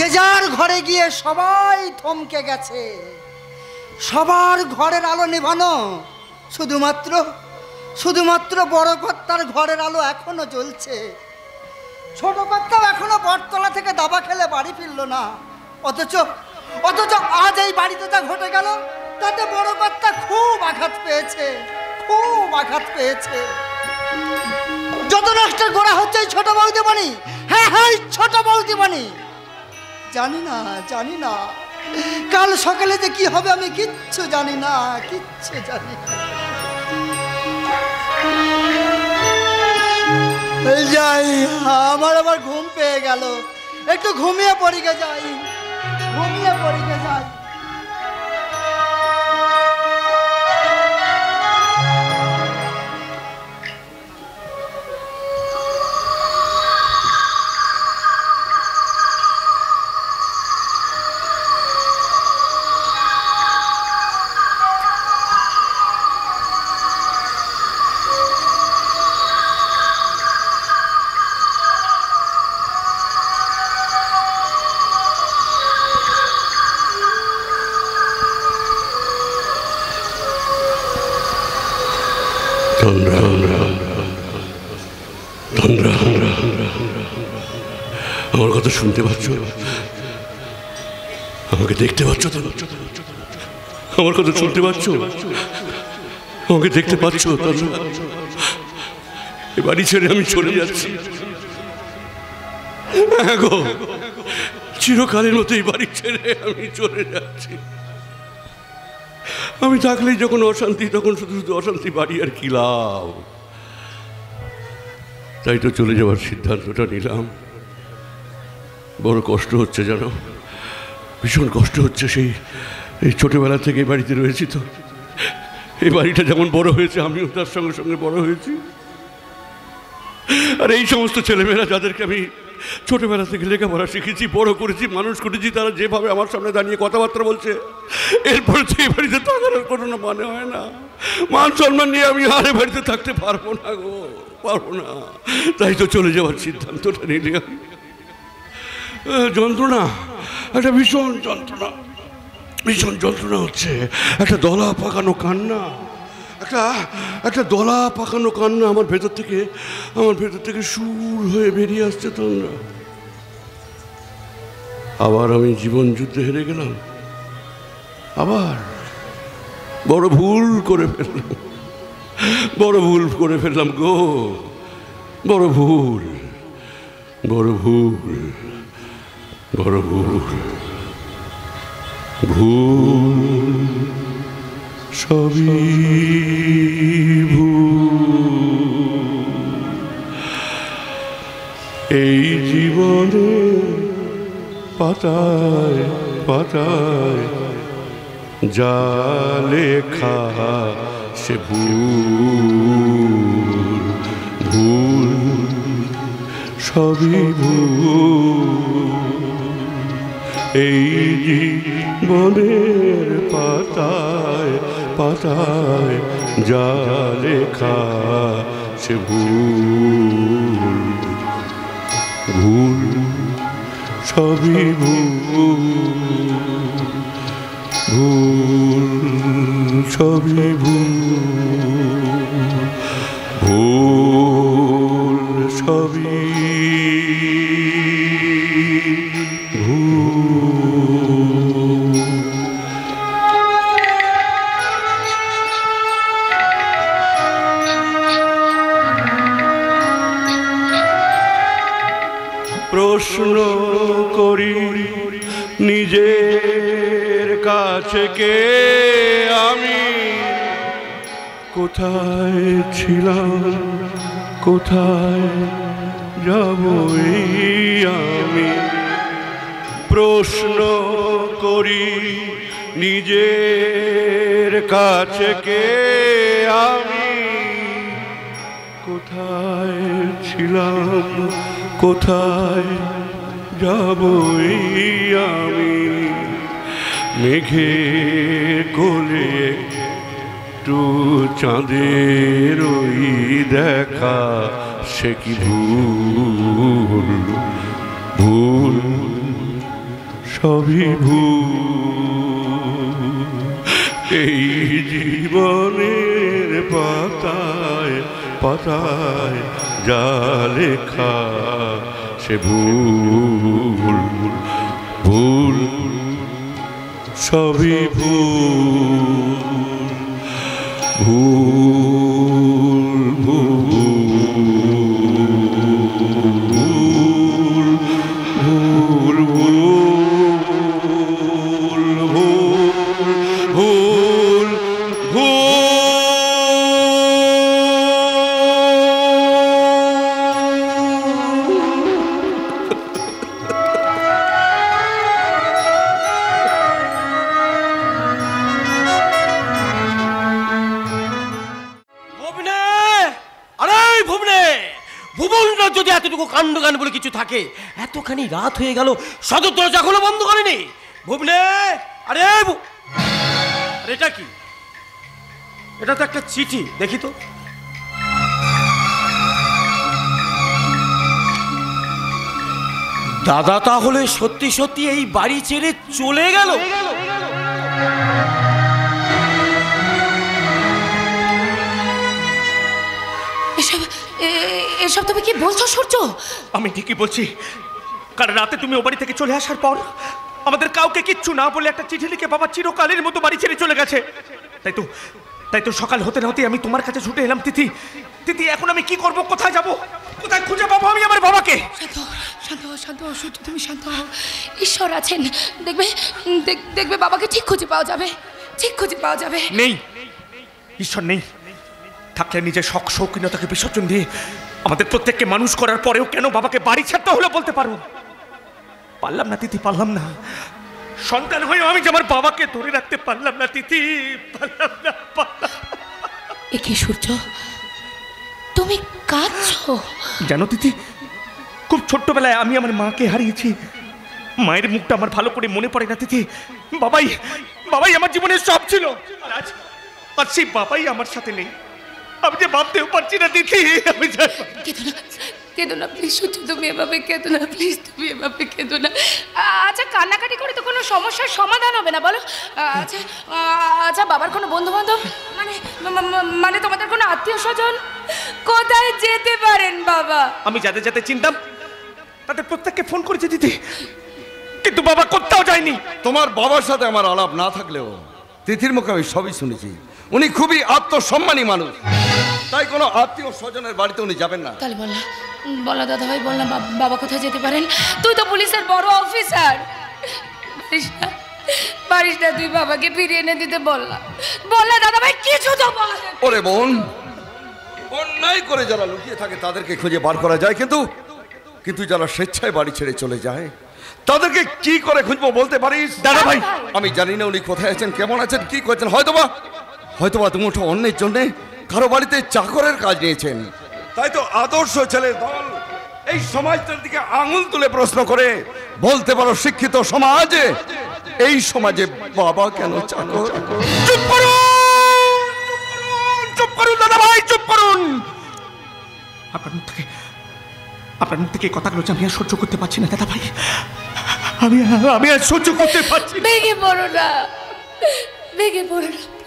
যে যার ঘরে গিয়ে সবাই থমকে গেছে। সবার ঘরের আলো নিভানো, শুধুমাত্র বড় কর্তার ঘরের আলো এখনো জ্বলছে। ছোট কর্তাও এখনো বটতলা থেকে দাবা খেলে বাড়ি ফিরল না। অথচ আজ এই বাড়িতে যা ঘটে গেল তাতে বড় কর্তা খুব আঘাত পেয়েছে। যত নষ্ট গোড়া হচ্ছে এই ছোট বৌদিমণি। হ্যাঁ ছোট বৌদিমণি। জানি না কাল সকালে যে কি হবে আমি কিচ্ছু জানি না। যাই, আমার আবার ঘুম পেয়ে গেল, একটু ঘুমিয়ে পড়ি গে যাই। আমার কথা শুনতে পাচ্ছ? আমাকে দেখতে পাচ্ছ? আমার কথা শুনতে পাচ্ছ? আমাকে দেখতে পাচ্ছ? এ বাড়ি ছেড়ে আমি চলে যাচ্ছি। চিরকালের মতো এই বাড়ি ছেড়ে আমি চলে যাচ্ছি। আমি থাকলেই যখন অশান্তি, তখন শুধু অশান্তি বাড়ি আর কি লাভ। তাই তো চলে যাওয়ার সিদ্ধান্তটা নিলাম। বড় কষ্ট হচ্ছে জানো, ভীষণ কষ্ট হচ্ছে। এই ছোটোবেলা থেকে বাড়িতে রয়েছি তো। এই বাড়িটা যেমন বড় হয়েছে আমিও তার সঙ্গে সঙ্গে বড় হয়েছি। আর এই সমস্ত ছেলেমেয়েরা যাদেরকে আমি ছোটবেলা থেকে লেখাপড়া শিখেছি, বড় করেছি, মানুষ করেছি, তারা যেভাবে আমার সামনে দাঁড়িয়ে কথাবার্তা বলছে, এরপরে তো এই বাড়িতে থাকার কোনো মানে হয় না। মান সম্মান নিয়ে আমি আর এ বাড়িতে থাকতে পারবো না। তাই তো চলে যাওয়ার সিদ্ধান্তটা নিলে। যন্ত্রণা, একটা ভীষণ যন্ত্রণা হচ্ছে। একটা দলা পাকানো কান্না আমার ভেতর থেকে সুর হয়ে বেরিয়ে আসছে। তোমরা আবার আমি জীবন যুদ্ধে হেরে গেলাম, আবার বড় ভুল করে ফেললাম গো। বড় ভুল সবই ভুল। এই জীবনে পাতায় পাতায় যা লেখা সে ভুল সবই ভুল। এই জীবনের পাতায় পাতায় যা লেখা সে ভুল সবই প্রশ্ন করি নিজের কাছে, কে আমি, কোথায় ছিলাম, কোথায় যাব আমি। প্রশ্ন করি নিজের কাছে, কে আমি, কোথায় ছিলাম, কোথায় যাব আমি। মেঘে কোলে একটু চাঁদের ওই দেখা সে কি ভুল ভুল সবই ভুল এই জীবনের পাতায় পাতায় যা লেখা সে ভুল ভুল সবই ভুল ভুল ভুল ভুল ভুল কাণ্ডগান বলে কিছু থাকে এতখানি রাত হয়ে গেল সদর দরজা খোলা বন্ধ করেনি ভুবনে আরে এটা কি এটা তো একটা চিঠি দেখি তো দাদা তাহলে সত্যি সত্যি এই বাড়ি ছেড়ে চলে গেল এসব তুমি কি বলছো সূর্য আমি ঠিকই বলছি কারণ রাতে তুমি ও বাড়ি থেকে চলে আসার পর আমাদের কাউকে কিচ্ছু না বলে একটা চিঠি লিখে বাবা চিরকালের মতো বাড়ি ছেড়ে চলে গেছে তাই তো সকাল হতে না হতে আমি তোমার কাছে ছুটে এলাম তিথি তিথি এখন আমি কি করব কোথায় যাব কোথায় খুঁজে পাবো আমি আমার বাবাকে শান্ত শান্ত শান্ত তুমি শান্ত হও ঈশ্বর আছেন দেখবে দেখবে বাবাকে ঠিক খুঁজে পাওয়া যাবে ঠিক খুঁজে পাওয়া যাবে নেই ঈশ্বর নেই থাকলে নিজের শখ শৌখিনতাকে বিসর্জন দিয়ে আমাদের প্রত্যেককে মানুষ করার পরেও কেন বাবাকে বাড়ি ছাড়তে হলো বলতে পারো পারলাম না তিথি পারলাম না সন্তান হয়েও আমি আমার বাবাকে ধরে রাখতে পারলাম না তিথি পারলাম না একে সূর্য তুমি কাঁদছো জানো তিথি খুব ছোট্টবেলায় আমি আমার মাকে হারিয়েছি মায়ের মুখটা আমার ভালো করে মনে পড়ে না তিথি বাবাই বাবাই আমার জীবনের সব ছিল আর আজ আর সেই বাবাই আমার সাথে নেই আমি যে ভাবতেও পারছি না দিদি আমি কেঁদো না প্লিজ সূর্য তুমি এভাবে কেঁদো না প্লিজ তুমি এভাবে কেঁদো না আচ্ছা কান্নাকাটি করে তো কোনো সমস্যার সমাধান হবে না বলো আচ্ছা আচ্ছা বাবার কোনো বন্ধু বান্ধব মানে তোমাদের কোনো আত্মীয় স্বজন কোথায় যেতে পারেন বাবা আমি যাদের যাদের চিনতাম তাদের প্রত্যেককে ফোন করেছি দিদি কিন্তু বাবা কোথাও যায়নি তোমার বাবার সাথে আমার আলাপ না থাকলেও তিথির মুখে আমি সবই শুনেছি উনি খুবই আত্মসম্মানী মানুষ তাই কোনো আত্মীয় স্বজনের বাড়িতে উনি যাবেন না তাহলে বল না দাদা ভাই বল না বাবা কোথায় যেতে পারেন তুই তো পুলিশের বড় অফিসার পারিস না তুই বাবাকে ফিরিয়ে এনে দিতে বল না দাদা ভাই কিছু তো বল ওরে বোন অন্যায় করে যারা লুকিয়ে থাকে তাদেরকে খুঁজে বার করা যায় কিন্তু যারা স্বেচ্ছায় বাড়ি ছেড়ে চলে যায় তাদেরকে কি করে খুঁজবো বলতে পারিস দাদা ভাই আমি জানি না উনি কোথায় আছেন কেমন আছেন কি করছেন হয়তোবা দুমুঠো অন্যের জন্যে কারো বাড়িতে চাকরের কাজ নিয়েছেন তাই তো আদর্শ ছেলে দল এই সমাজটার দিকে আঙুল তুলে প্রশ্ন করে বলতে পারো শিক্ষিত সমাজে এই সমাজে বাবা কেন চাকর চুপ করুন দাদা ভাই চুপ করুন আপনার মুখ থেকে কথাগুলো আমি আর সহ্য করতে পারছি না দাদা ভাই আমি আর সহ্য করতে পারছি না ভেঙে পড়ো না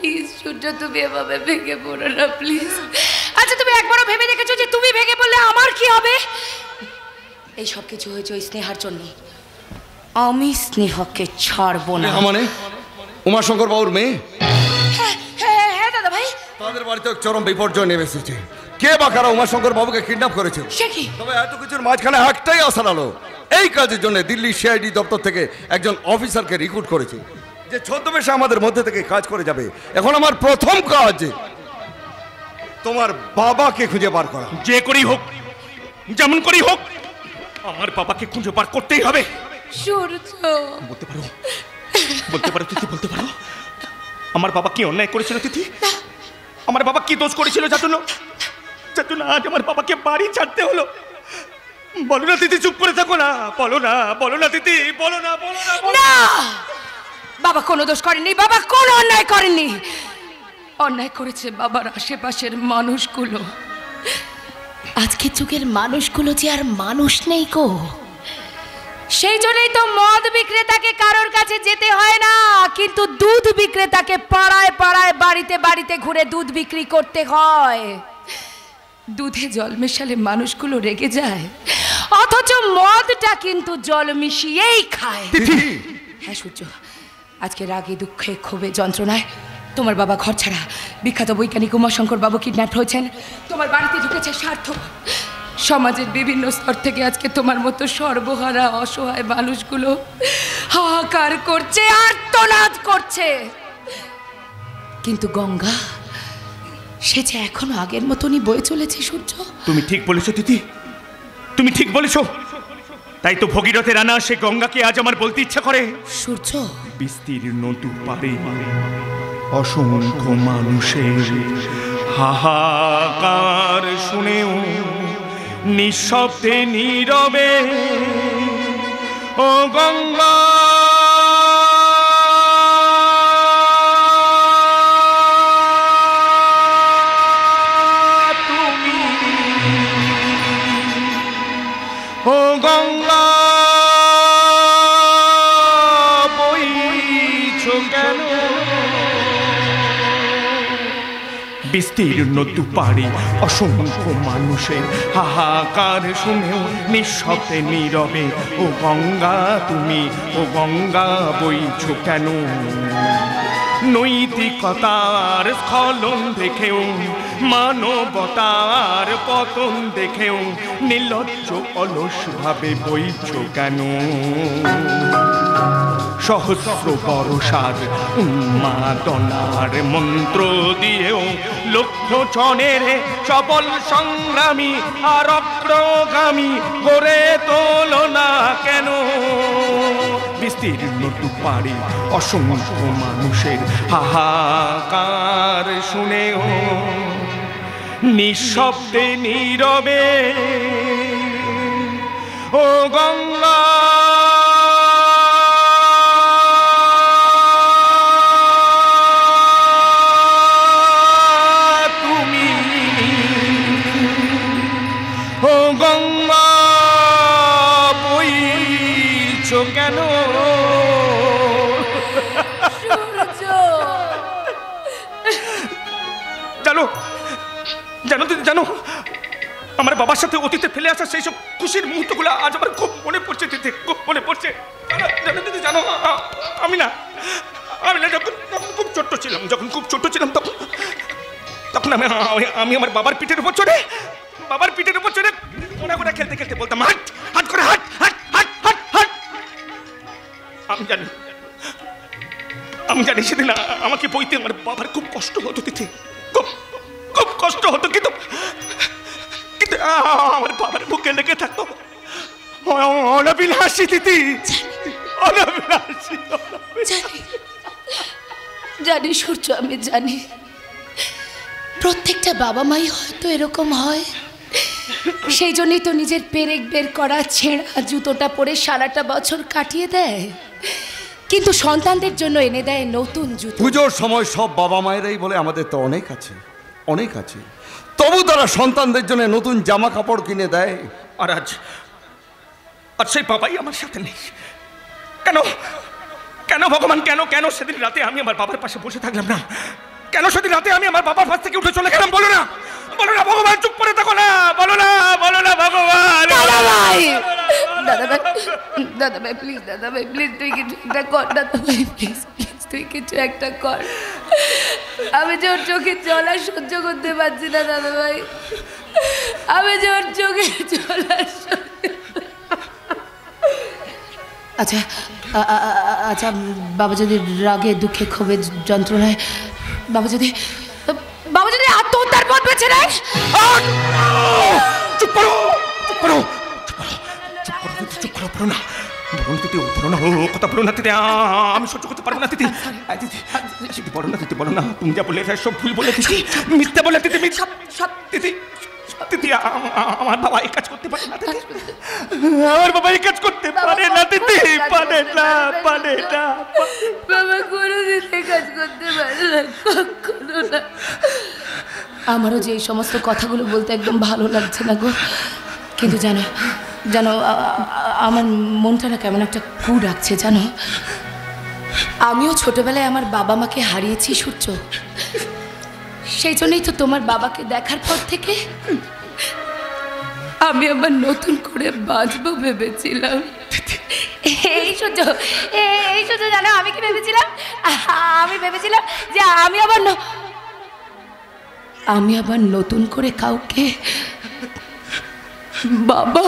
প্লিজ সূর্য তুমি এভাবে ভেঙে পড়ো না প্লিজ আচ্ছা তুমি একবারও ভেবে দেখেছো যে তুমি ভেঙে পড়লে আমার কি হবে এই সব কিছু হয়েছে ওই স্নেহার জন্য আমি স্নেহকে ছাড়বো না মানে উমাশঙ্কর বাবুর মেয়ে হ্যাঁ দাদা ভাই তাদের বাড়িতে চরম বিপর্যয় নেমে এসেছে কে বা কারা উমাশঙ্কর বাবুকে কিডন্যাপ করেছে তবে এত কিছুর মাঝখানে একটাই আশার আলো এই কাজের জন্য দিল্লি সিআইডি দপ্তর থেকে একজন অফিসারকে রিক্রুট করেছে যে ছদ্মবেশে আমাদের মধ্যে থেকে কাজ করে যাবে এখন আমার প্রথম কাজ তোমার বাবাকে খুঁজে বার করা যে করেই হোক যেমন করেই হোক আমার বাবাকে খুঁজে বার করতেই হবে সূর্য বলতে পারো তিথি বলতে পারো আমার বাবা কি অন্যায় করেছিল তিথি আমার বাবা কি দোষ করেছিল যার জন্য আজ আমার বাবাকে বাড়ি ছাড়তে হলো বলো না তিথি চুপ করে থাকো না বলো না তিথি বলো না বাবা কোনো দোষ করেনি বাবা কোনো অন্যায় করেনি অন্যায় করেছে বাবার আশেপাশের মানুষগুলো আজকে যুগের মানুষগুলো যে আর মানুষ নেই গো सेइजोन्यई तो मद बिक्रेताके कारोर काछे जेते हय ना किन्तु दूध बिक्रेताके पाड़ाय पाड़ाय बाड़ीते बाड़ीते घुरे दूध बिक्री करते हय। दूधे जल मेशाले मानुषगुलो रेगे जाय अथच मदटा किन्तु जल मिशिएई खाय। हाँ सूर्य आज के रागे दुखे क्षोभे जंत्रणाय तुम्हार बाबा घर छाड़ा विख्यात वैज्ञानिक उमाशंकर बाबू किडनैप होयेछेन। तुम्हार बाड़ीते ढुकेछे स्वार्थ समाजेर विभिन्न स्तर थेके आजके तोमार मतो सर्वहारा असहाय मानुषगुलो हाहाकार करछे आर्तनाद करछे किन्तु गंगा से जे एखोनो आगेर मतोई बये चलेछे। सूर्य तुमी ठीक बोलेछो तिथि, तुमी ठीक बोलेछो। ताई तो भगीरथेर आना से गंगा के आज आमार बोलते इच्छा करे। सूर्य विस्तीर्ण नदी पारे असंख्य मानुषेर हाहाकार शुनेओ निःशब्दे नीरवे ओ गंगा तुमी ओ गंगा बইছো কেন বিস্তীর্ণ দুপাড়ি অসংখ্য মানুষের হাহাকার শুনেও নিঃশব্দে নীরবে ও গঙ্গা তুমি ও গঙ্গা বইছো কেন। নৈতিকতার স্খলন দেখেও মানবতার পতন দেখেও নির্লজ্জ অলসভাবে বইছো কেন। सहस्र बरसार उन्मादनार मंत्र दिएओ लक्ष्य जनेर सबल संग्रामी आर अग्रगामी गड़े तोलो ना केन। विस्तीर्ण दुपाड़ी असंख्य मानुषेर हाहाकार शुनेओ निःशब्दे नीरवे ओ गंगा खूब कष्ट हतो तिथि खूब कष्ट हतो जूतोटा पड़े साराटा बछर काटिए किन्तु सन्तानदेर जोन्नो एने देय नतुन जूतो। पूजोर समय सब बाबा मायेराई बोले आमादेर तो अनेक आछे तबु तारा सन्तानदेर जोन्नो नतुन जामा कापड़ किने देय। और आज आज सेई बाबाई आमार साथे नेई केन केन भगवान केन केन सेदिन राते आमी आमार बाबार पाशे बसे थाकलाम ना केन सेदिन राते आमी आमार बाबार पाश थेके उठे चले गेलाम। बोलो ना भगवान चुप करे थाको ना बोलो ना भगवान। दादा भाई प्लिज दादा भाई प्लिज तुई किछु एकटा कर दादा भाई प्लिज प्लिज तुई किछु एकटा कर। आमी जोर चोखे जल आर सह्य करते पारछि ना दादा भाई। अच्छा अच्छा बाबा जो रागे दुखे क्षोभे जंत्रणा बाबा जो आत्महत्यार पथ बेचे नेय। चुप करो ना আমারও যে সমস্ত কথাগুলো বলতে একদম ভালো লাগছে না গো। কিন্তু জানো জানো আমার মনটা না কেমন একটা কু ডাকছে জানো আমিও ছোটবেলায় আমার বাবা মাকে হারিয়েছি সূর্য সেই জন্যই তো তোমার বাবাকে দেখার পর থেকে আমি আবার নতুন করে বাঁচবো ভেবেছিলাম এই সূর্য জানো আমি কি ভেবেছিলাম আমি ভেবেছিলাম যে আমি আবার নতুন করে কাউকে বাবা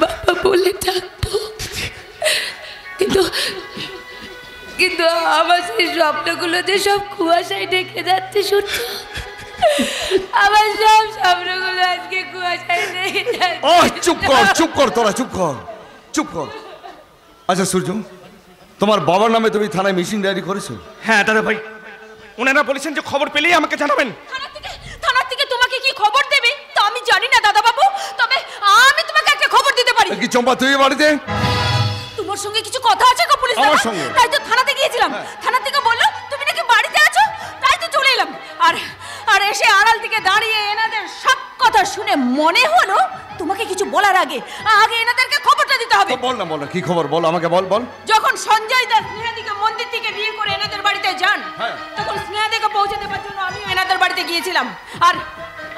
বাবা বলে ডাকবো কিন্তু কিন্তু আমার সেই স্বপ্নগুলো যে সব কুয়াশায় ঢেকে যাচ্ছে সূর্য আমার সব স্বপ্নগুলো আজকে কুয়াশায় ঢেকে যাচ্ছে ও চুপ কর তোরা চুপ কর আচ্ছা সূর্য তোমার বাবার নামে তুমি থানায় মিসিং ডায়েরি করেছো হ্যাঁ দাদা ভাই ওনারা বলেছেন যে খবর পেলেই আমাকে জানাবেন থানা থেকে তোমাকে কি খবর দেবে তো আমি জানি না দাদা বাবু তবে আমি তোমাকে একটা খবর দিতে পারি কি চম্পা তুই বাড়িতে তোমার সঙ্গে কিছু কথা আছে গো পুলিশ দাদা তাই তো থানাতে গিয়েছিলাম থানা থেকে বলল তুমি নাকি বাড়িতে আছো তাই তো চলে এলাম আর আর এসে আড়াল থেকে দাঁড়িয়ে এনাদের সব কথা শুনে মনে হলো তোমাকে কিছু বলার আগে আগে এনাদেরকে খবরটা দিতে হবে তো বল না বল কি খবর বল আমাকে বল বল যখন সঞ্জয় দাস নিহাদিকে মন্দির থেকে বিয়ে করে এনাদের বাড়িতে যান তখন স্নেহাদিকে পৌঁছে দেবার জন্য আমি এনাদের বাড়িতে গিয়েছিলাম আর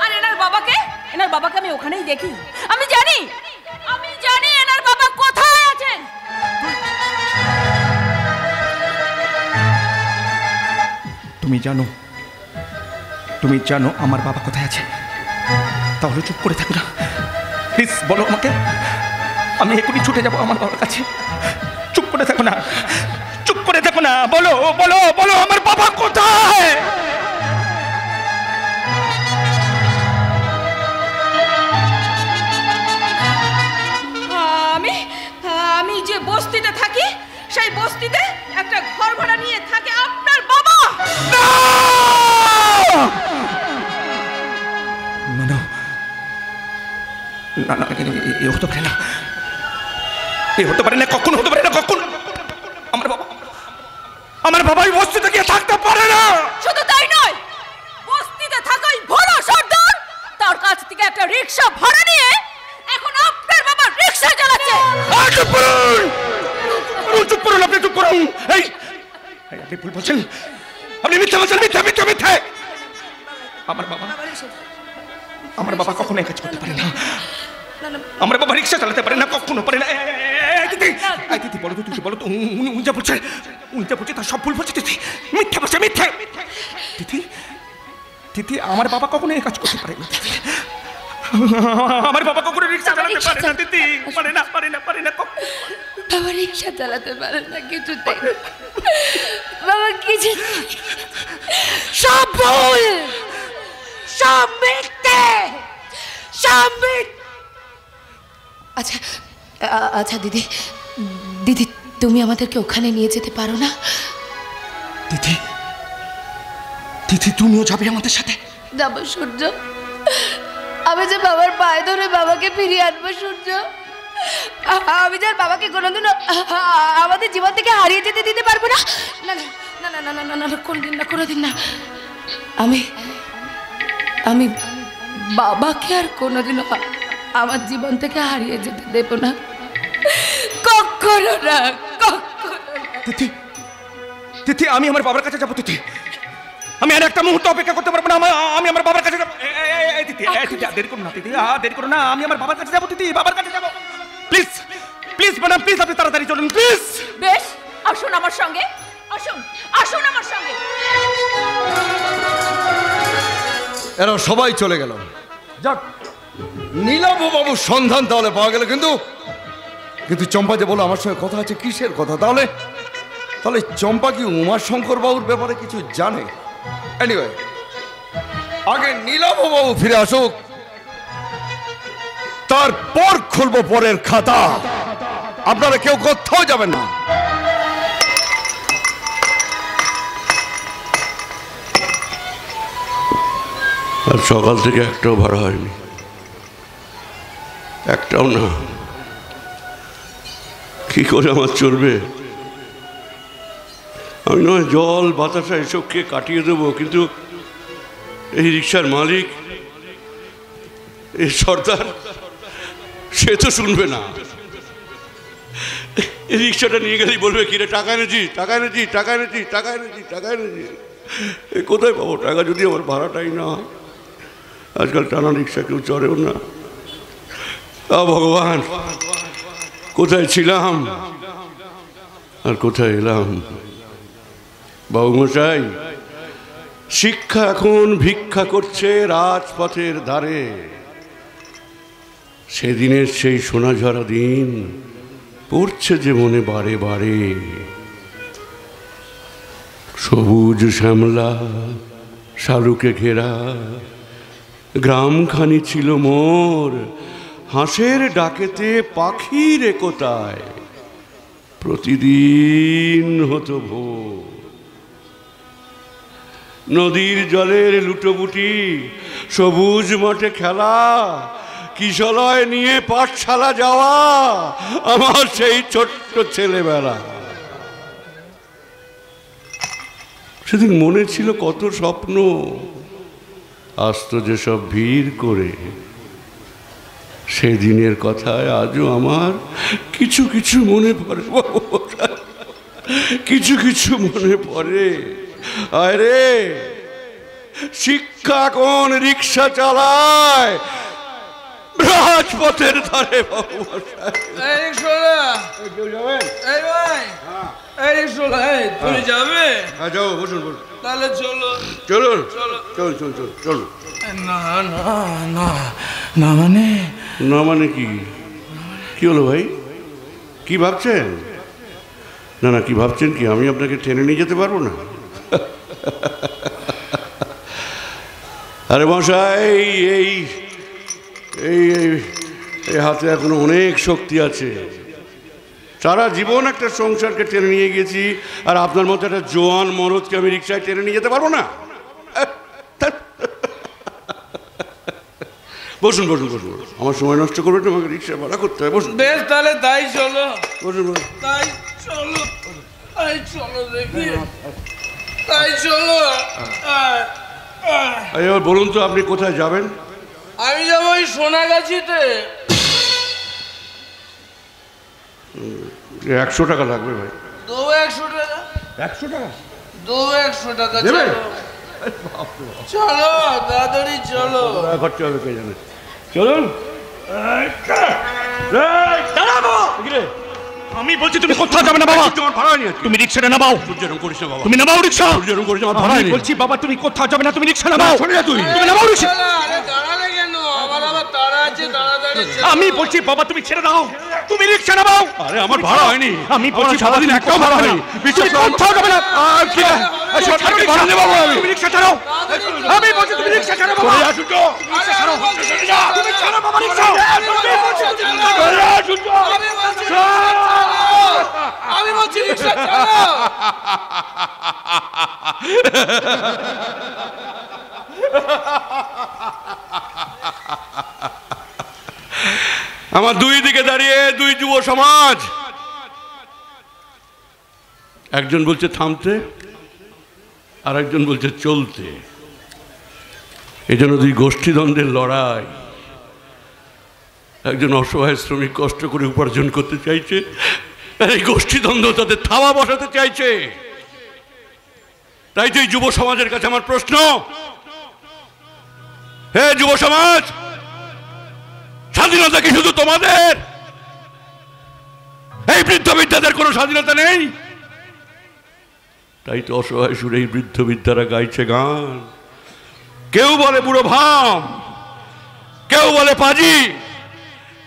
আর এনার বাবাকে আমি ওখানেই দেখি আমি জানি এনার বাবা কোথায় আছেন তুমি জানো আমার বাবা কোথায় আছে তাহলে চুপ করে থাক না প্লিজ বলো আমাকে আমি এখনই ছুটে যাব আমার বাবার কাছে চুপ করে থাকো না বলো বলো বলো আমার বাবা কোথায় আমি আমি যে বস্তিতে থাকি সেই বস্তিতে একটা ঘর ভাড়া নিয়ে থাকে আপনার বাবা না না না এ হতে পারে না কখনো হতে পারে না কখনো আমার বাবা ওই বস্তিতে গিয়ে থাকতে পারে না শুধু তাই নয় বস্তিতে থাকা ওই ভোলা সর্দার তার কাছ থেকে একটা রিকশা ভাড়া নিয়ে এখন আপনার বাবা রিকশা চালাচ্ছে চুপ করুন আপনি চুপ করুন এই আপনি ভুল বলছেন আপনি মিথ্যা বলছেন মিথ্যা মিথ্যা মিথ্যা আমার বাবা কখনো এক কাজ করতে পারে না আমার বাবা রিকশা চালাতে পারে না কখনো পারে না দিদি বলো দিদি বলো তো উনি যা বলছে তার সব ভুল বলছে দিদি মিথ্যা বলছে মিথ্যা দিদি দিদি আমার বাবা কখনো এই কাজ করতে পারে না আমার বাবা কখনো রিক্সা চালাতে পারে না দিদি পারে না বাবা রিক্সা চালাতে পারে না কিছুতেই বাবা কিছু সব ভুল সব মিথ্যে সব আচ্ছা আচ্ছা দিদি দিদি তুমি আমাদেরকে ওখানে নিয়ে যেতে পারো না দিদি দিদি তুমিও যাবে আমাদের সাথে যাবো সূর্য আমি যে বাবার পায়ে ধরে বাবাকে ফিরিয়ে আনবো সূর্য আমি যে বাবাকে কোনোদিনও আমাদের জীবন থেকে হারিয়ে যেতে দিতে পারবো না না না না না না না কোনদিন না কোনোদিন না আমি আমি বাবাকে আর কোনোদিনও আমার জীবন থেকে হারিয়ে যেতে দেব না কখনো না তিথি তিথি আমি আমার বাবার কাছে যাব তিথি আমি আর একটা মুহূর্ত অপেক্ষা করতে পারবো না আমি আমার বাবার কাছে যাব দেরি করো না তিথি দেরি করো না আমি আমার বাবার কাছে যাব তিথি বাবার কাছে যাব প্লিজ প্লিজ ম্যাডাম প্লিজ আপনি তাড়াতাড়ি চলুন প্লিজ বেশ আসুন আমার সঙ্গে আসুন আসুন আমার সঙ্গে এরা সবাই চলে গেল যাক নীলাভ বাবুর সন্ধান তাহলে পাওয়া গেল কিন্তু কিন্তু চম্পা যে বলো আমার সঙ্গে কথা আছে কিসের কথা তাহলে তাহলে চম্পা কি উমাশঙ্কর বাবুর ব্যাপারে কিছু জানে এনিওয়ে আগে নীলাভ বাবু ফিরে আসুক তারপর খুলবো পরের খাতা আপনারা কেউ কোথাও যাবেন না সকাল থেকে একটাও ভাড়া হয়নি একটাও না কি করে আমার চলবে আমি নয় জল বাতাসা এসবকে কাটিয়ে দেবো কিন্তু এই রিক্সার মালিক এই সর্দার से तो सुनबे ना रिक्शाटा निये गेलेই बोलबे कि रे टाका এনেছি टाका এনেছি टाका এনেছি टाका এনেছি टाका এনেছি ए কোথায় পাবো টাকা যদি আমার ভাড়াটাই না হয় आजकल টানা रिक्शा কেউ চড়েও না ও ভগবান কোথায় ছিলাম আর কোথায় এলাম বাবুমশাই শিক্ষা এখন ভিক্ষা করছে রাজপথের ধারে সেদিনের সেই সোনাঝরা দিন পড়ছে যে মনে বারে বারে সবুজ শ্যামলা শালুকে ঘেরা গ্রামখানি ছিল মোর হাঁসের ডাকেতে পাখির একতায় প্রতিদিন হতো ভোর নদীর জলের লুটোপুটি সবুজ মাঠে খেলা কিশলয় নিয়ে পাঠশালা যাওয়া আমার সেই ছোট্ট ছেলেবেলা সেদিন মনে ছিল কত স্বপ্ন আস্ত যেসব ভিড় করে সেই দিনের কথায় আজও আমার কিছু কিছু মনে পড়ে কিছু কিছু মনে পড়ে আরে শিক্ষা কোন রিক্সা চালায় রাজপথের ধারে না মানে কি কি হলো ভাই কি ভাবছেন না না কি ভাবছেন কি আমি আপনাকে টেনে নিয়ে যেতে পারবো না আরে মশাই এই এই হাতে এখনো অনেক শক্তি আছে সারা জীবন একটা সংসারকে টেনে নিয়ে গেছি আর আপনার মতো একটা জোয়ান মরদকে আমি রিক্সায় টেনে নিয়ে যেতে পারবো না বসুন বসুন বসুন আমার সময় নষ্ট করবে না আমাকে রিক্সা ভাড়া করতে হবে বসুন বেশ তাহলে তাই চলো বসুন তাই চলো তাই চলো দেখি তাই চলো এবার বলুন তো আপনি কোথায় যাবেন আমি যাব ওই সোনাগাছিতে 100 টাকা লাগবে ভাই দো 100 টাকা 100 টাকা দো 100 টাকা দেবেন চলো দাদড়ি চলো খরচ হবে কে জানে চলুন দাঁড়াবো গিরে আমি বলছি তুমি কোথা যাবে না বাবা তোমার ভাড়া নিয়ে তুমি রিকশাটা নামাও সূর্যরং করিস না বাবা তুমি নামাও রিকশা সূর্যরং করিস আমার ভাড়া নিয়ে বলছি বাবা তুমি কোথা যাবে না তুমি রিকশা নামাও শুনে যা তুই তুমি নামাও রিকশা আমি বলছি বাবা তুমি ছেড়ে দাও তুমি রিকশা নামাও আরে আমার ভাড়া হয়নি আমি বলছি সারাদিন একটাও ভাড়া হয়নি বিশেষ কোথাও যাবে না আর কি সরকারকে ভাড়া নেব আমি তুমি রিকশা ছাড়ো আমি বলছি তুমি রিকশা ছাড়ো বাবা তুমি আসুন তো রিকশা ছাড়ো তুমি ছাড়ো বাবা রিকশা তুমি বলছো আসুন তো আমি বলছি রিকশা ছাড়ো আমার দুই দিকে দাঁড়িয়ে দুই যুব সমাজ একজন বলছে থামতে আর একজন বলছে চলতে এজন্য দুই গোষ্ঠীদ্বন্দ্বের লড়াই একজন অসহায় শ্রমিক কষ্ট করে উপার্জন করতে চাইছে আর এই গোষ্ঠীদ্বন্দ্ব তাদের থাবা বসাতে চাইছে তাই তো এই যুব সমাজের কাছে আমার প্রশ্ন হে যুব সমাজ স্বাধীনতা কি শুধু তোমাদের এই বৃদ্ধ বিদ্যাদের কোনো স্বাধীনতা নেই তাই তো অসহায় সুরে এই বৃদ্ধ বিদ্যারা গাইছে গান কেউ বলে বুড়ো ভাম কেউ বলে পাজি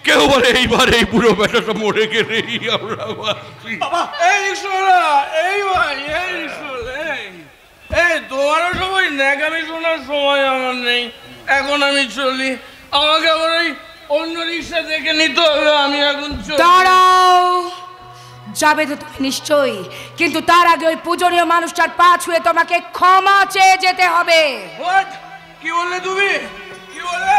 কেউ বলে এইবার এই বুড়ো বেটাটা মরে গেলেই আমরা দোয়ারও সময় ন্যাকামি শোনার সময় আমার নেই এখন আমি চলি আমাকে আবার ওই অন্য রিক্সা দেখে নিতে হবে আমি এখন দাঁড়াও যাবে তো তুমি নিশ্চয়ই কিন্তু তার আগে ওই পূজনীয় মানুষটার পা ছুঁয়ে তোমাকে ক্ষমা চেয়ে যেতে হবে কি বললে তুমি কি বললে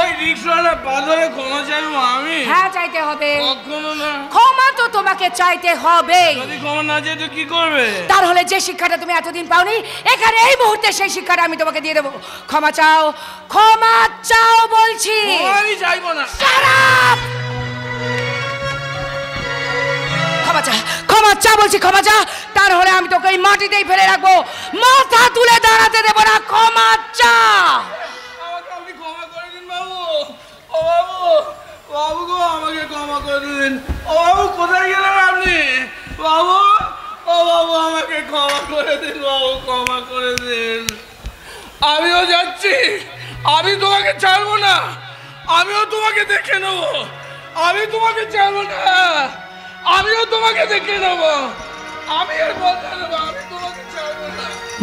ওই রিক্সাওয়ালার পা ধরে ক্ষমা চাইবো আমি হ্যাঁ চাইতে হবে কখনো না ক্ষমা তো তোমাকে চাইতে হবে যদি ক্ষমা না চাই তো কি করবে তার হলে যে শিক্ষাটা তুমি এতদিন পাওনি এখানে এই মুহূর্তে সেই শিক্ষাটা আমি তোমাকে দিয়ে দেবো ক্ষমা চাও বলছি আমি চাইবো না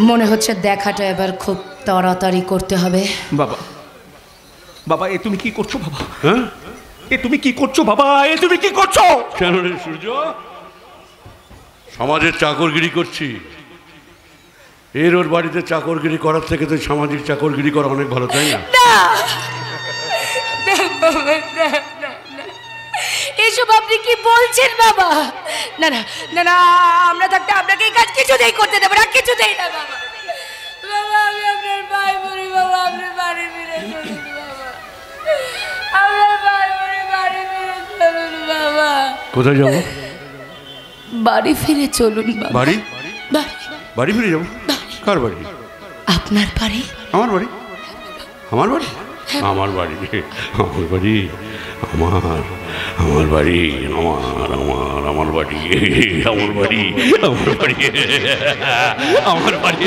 মনে হচ্ছে দেখাটা এবার খুব তাড়াতাড়ি করতে হবে বাবা বাবা এ তুমি কি করছো বাবা হ্যাঁ এ তুমি কি করছো বাবা এ তুমি কি করছো কেন রে সূর্য সমাজের চাকরগিরি করছি এর ওর বাড়িতে চাকরগিরি করার থেকে তো সামাজিক চাকরগিরি করা অনেক ভালো তাই না না এসব আপনি কি বলছেন বাবা না না না না আমরা থাকতে আপনাকে এই কাজ কিছুতেই করতে দেব না কিছুতেই না বাবা বাবা আমি আপনার ভাই বলি বাবা আপনার বাড়ি ফিরে চলুন বাবা আমার ভাই বলি বাড়ি ফিরে চলুন বাবা কোথায় যাব বাড়ি ফিরে চলুন বাবা বাড়ি বাড়ি ফিরে যাব কার বাড়ি আপনার বাড়ি আমার বাড়ি আমার বাড়ি আমার বাড়ি আমার বাড়ি আমার আমার বাড়ি আমার আমার আমার বাড়ি আমার বাড়ি আমার বাড়ি আমার বাড়ি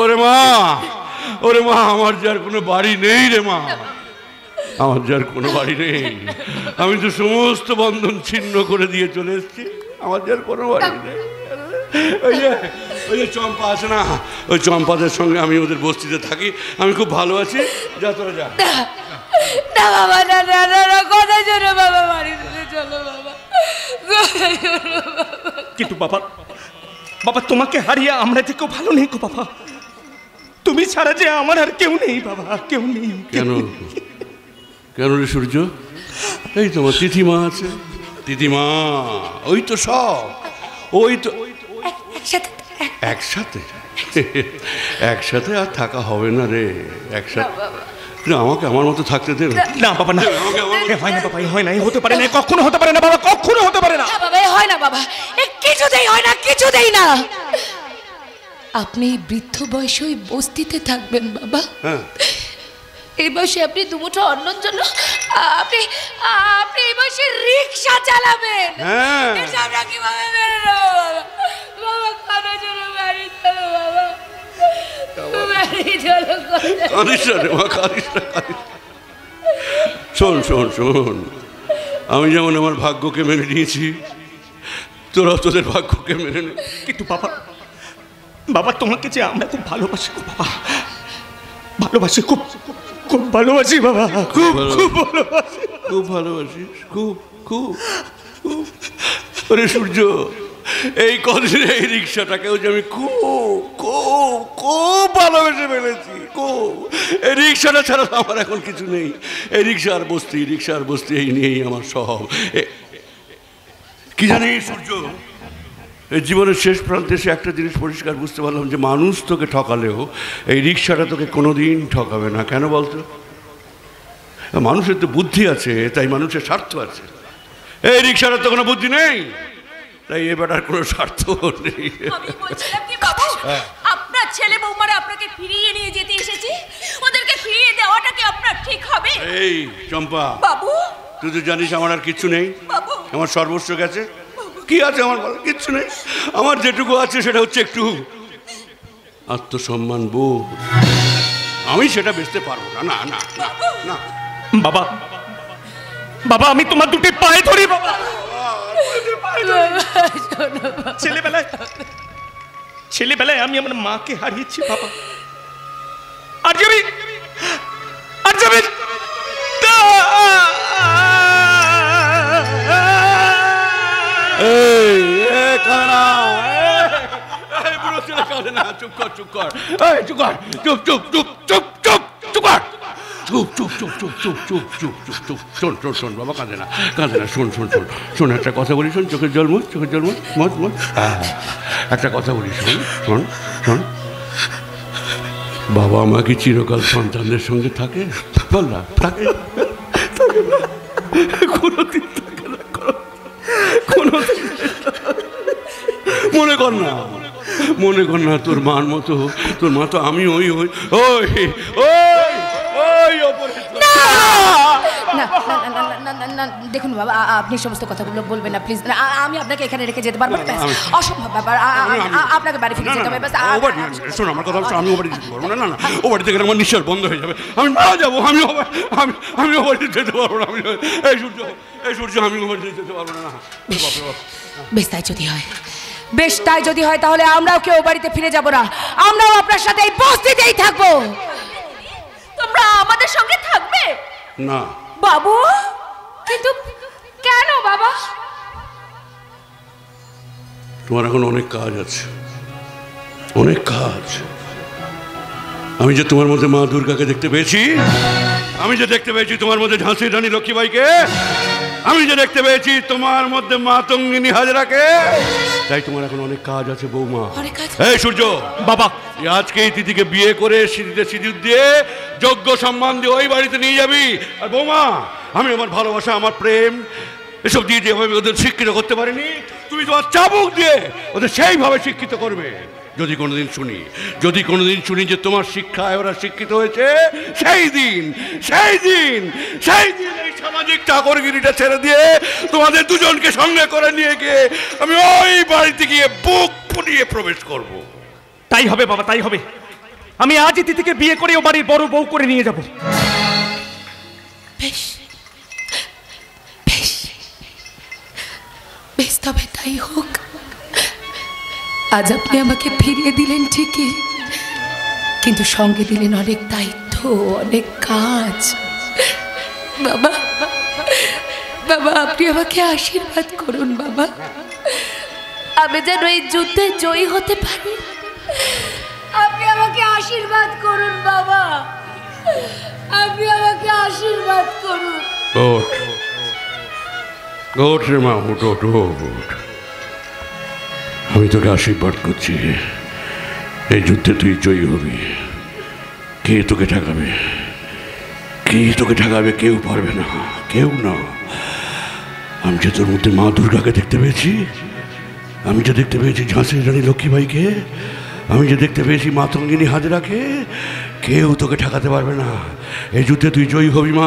ওরে মা ওরে মা আমার যার কোনো বাড়ি নেই রে মা আমার যার কোনো বাড়ি নেই আমি তো সমস্ত বন্ধন ছিন্ন করে দিয়ে চলে এসেছি আমার যার কোনো বাড়ি নেই ওই যে চম্পা আছে না ওই চম্পাদের সঙ্গে আমি ওদের বস্তিতে থাকি আমি খুব ভালো আছি যা তোরা যা না বাবা না না না কোথায় চলো বাবা বাড়িতে চলো বাবা কোথায় চলো বাবা কিন্তু বাবা বাবা তোমাকে হারিয়ে আমরা যে কেউ ভালো নেই গো বাবা তুমি ছাড়া যে আমার আর কেউ নেই বাবা কেউ নেই কেন কেন রে সূর্য এই তোমার তিথিমা আছে তিথিমা ওই তো সব ওই তো একসাথে একসাথে আর থাকা হবে না রে একসাথে না আমাকে আমার মতো থাকতে দে না বাবা না হয় না বাবা হয় না হতে পারে না কখনো হতে পারে না বাবা কখনো হতে পারে না বাবা হয় না বাবা কিছুতেই হয় না কিছুতেই না আপনি বৃদ্ধ বয়সে ওই বস্তিতে থাকবেন বাবা হ্যাঁ এই বয়সে আপনি দুমুঠো অন্নের জন্য আপনি আপনি এই বয়সে রিকশা চালাবেন হ্যাঁ এটা আমরা কিভাবে মেনে নেব বাবা কানে চলো বাড়ি চলো বাবা বাড়ি চলো কানে চলো কানে শোন শোন শোন আমি যেমন আমার ভাগ্যকে মেনে নিয়েছি তোরাও তোদের ভাগ্যকে মেনে নে কিন্তু বাবা বাবা তোমাকে যে আমরা খুব ভালোবাসি গো বাবা ভালোবাসি খুব খুব ভালোবাসি বাবা খুব খুব ভালোবাসি খুব ভালোবাসি খুব খুব ওরে সূর্য এই কদিন এই রিক্সাটাকেও যে আমি খুব খুব খুব ভালোবেসে ফেলেছি খুব এই রিক্সাটা ছাড়া আমার এখন কিছু নেই এই রিক্সা আর বস্তি এই নিয়েই আমার সব কি জানি সূর্য এই জীবনের শেষ প্রান্তে এসে একটা জিনিস পরিষ্কার বুঝতে পারলাম যে মানুষ তোকে ঠকালেও এই রিক্সাটা তোকে কোনোদিন ঠকাবে না কেন বলতো মানুষের তো বুদ্ধি আছে তাই মানুষের স্বার্থ আছে এই রিক্সাটার তো কোনো বুদ্ধি নেই তাই এ বেটার কোনো স্বার্থ নেই আমি বলছিলাম কি বাবা আপনার ছেলে বৌমারা আপনাকে ফিরিয়ে নিয়ে যেতে এসেছে ওদেরকে ফিরিয়ে দেওয়াটা কি আপনার ঠিক হবে এই চম্পা বাবু তুই তো জানিস আমার আর কিছু নেই আমার সর্বস্ব গেছে কি আছে আমার বল কিচ্ছু নেই আমার যেটুকু আছে সেটা হচ্ছে একটু আত্মসম্মান বোধ আমি সেটা বেচতে পারবো না না না না বাবা বাবা আমি তোমার দুটি পায়ে ধরি বাবা ছেলেবেলায় আমি আমার মাকে হারিয়েছি বাবা আর যাবি আর যাবি চুপ কর চুপ কর চুপ চুপ চুপ চুপ চুপ চুপ চুপ शोन মনে কর না তোর মান মতো তোর মা তো আমি ওই ওই ওই ওই ওই অপরিচিত না না না না না দেখুন বাবা আপনি সমস্ত কথাগুলো বলবেন না প্লিজ আমি আপনাকে এখানে রেখে যেতে পারবো না অসম্ভব ব্যাপার আপনাকে বাড়ি ফিরে যেতে হবে বাস শোনো আমার কথা আমি ওবাড়ি যেতে পারবো না না না ওবাড়ি থেকে আমার নিঃশ্বাস বন্ধ হয়ে যাবে আমি না যাব আমি ওবাড়ি যেতে পারবো না আমি এই সূর্য আমি ওবাড়ি যেতে পারবো না বেশ তাই যদি হয় বেশ তাই যদি হয় তাহলে আমরাও কেউ বাড়িতে ফিরে যাব না আমরাও আপনার সাথে এই বস্তিতেই থাকব তোমরা আমাদের সঙ্গে থাকবে না বাবু কিন্তু কেন বাবা তোমার এখন অনেক কাজ আছে অনেক কাজ আমি যে তোমার মধ্যে মা দুর্গাকে দেখতে পেয়েছি আমি যে দেখতে পেয়েছি তোমার মধ্যে ঝাঁসির রানী লক্ষ্মীবাঈকে আমি যে দেখতে পেয়েছি তোমার মধ্যে মাতঙ্গিনী হাজরাকে তাই তোমার এখন অনেক কাজ আছে বৌমা এই সূর্য বাবা আজকেই দিদিকে বিয়ে করে সিঁদুরে সিঁদুর দিয়ে যোগ্য সম্মান দিয়ে ওই বাড়িতে নিয়ে যাবি আর বৌমা আমি আমার ভালোবাসা আমার প্রেম এসব দিয়ে দিয়ে আমি ওদের শিক্ষিত করতে পারিনি তুমি তোমার চাবুক দিয়ে ওদের সেইভাবে শিক্ষিত করবে যদি কোনোদিন শুনি যে তোমার শিক্ষায় ওরা শিক্ষিত হয়েছে সেই দিন এই সামাজিক চাকরগিরিটা ছেড়ে দিয়ে তোমাদের দুজনকে সঙ্গে করে নিয়ে গিয়ে আমি ওই বাড়িতে গিয়ে বুক ফুলিয়ে প্রবেশ করব। তাই হবে বাবা তাই হবে আমি আজই তিথিকে বিয়ে করে ও বাড়ির বড় বউ করে নিয়ে যাব। বেশ বেশ বেশ তবে তাই হোক। आज अपने आमाके फिरिए दिलेन ठीकई किन्तु संगे दिलेन अनेक दायित्व अनेक काज बाबा बाबा आपनि आमाके आशीर्वाद करुन बाबा आमि जेन ओई युद्धे जयी होते पारि आपनि आमाके आशीर्वाद करुन बाबा आपनि आमाके आशीर्वाद करुन ओठ ओठ रे मा ओठ ओठ ओठ আমি তোকে আশীর্বাদ করছি এই যুদ্ধে তুই জয়ী হবি কে তোকে ঠেকাবে কেউ পারবে না কেউ না আমি যে তোর মধ্যে মা দুর্গাকে দেখতে পেয়েছি আমি যে দেখতে পেয়েছি ঝাঁসির রানী লক্ষ্মীবাঈকে আমি যে দেখতে পেয়েছি মাতঙ্গিনী হাজরাকে কেউ তোকে ঠেকাতে পারবে না এই যুদ্ধে তুই জয়ী হবি মা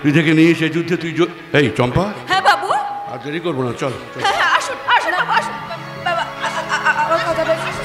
তুই দেখে নিস এই যুদ্ধে তুই এই চম্পা হ্যাঁ বাবু আর দেরি করবো না চল मानुष